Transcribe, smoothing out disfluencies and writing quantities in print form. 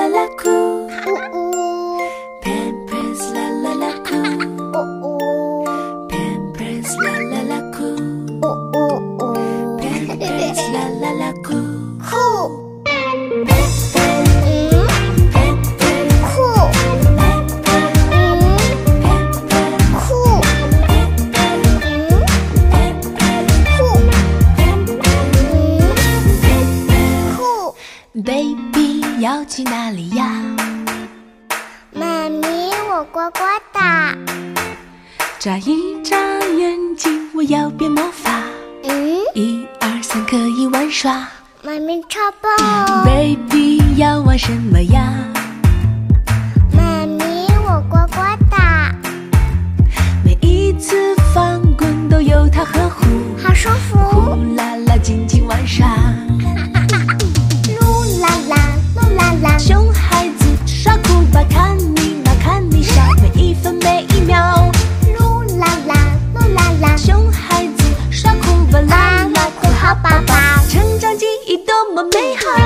啦啦哭，Pampers啦啦啦哭，Pampers啦啦啦哭，Pampers啦啦啦哭。 Baby 要去哪里呀？妈咪，我呱呱哒。眨一眨眼睛，我要变魔法。1、2、3，可以玩耍。妈咪超棒。Baby 要玩什么呀？妈咪，我呱呱哒。每一次翻滚都有它呵护，好舒服。呼啦啦，尽情玩耍。 熊孩子耍酷吧，看你闹，看你傻，每一分每一秒。噜啦啦，噜啦啦，熊孩子耍酷吧，啦啦酷好爸爸，成长记忆多么美好。